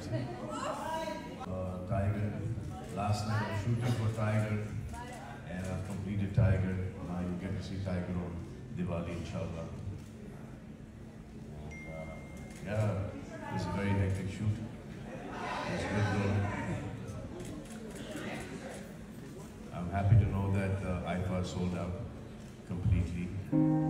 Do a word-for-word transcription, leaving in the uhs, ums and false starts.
Absolutely. Uh, Tiger. Last night I was shooting for Tiger, and I've completed Tiger. Now you get to see Tiger on Diwali, inshallah. And, uh, yeah, it's a very hectic shoot. It's good though. I'm happy to know that uh, I F A sold out completely.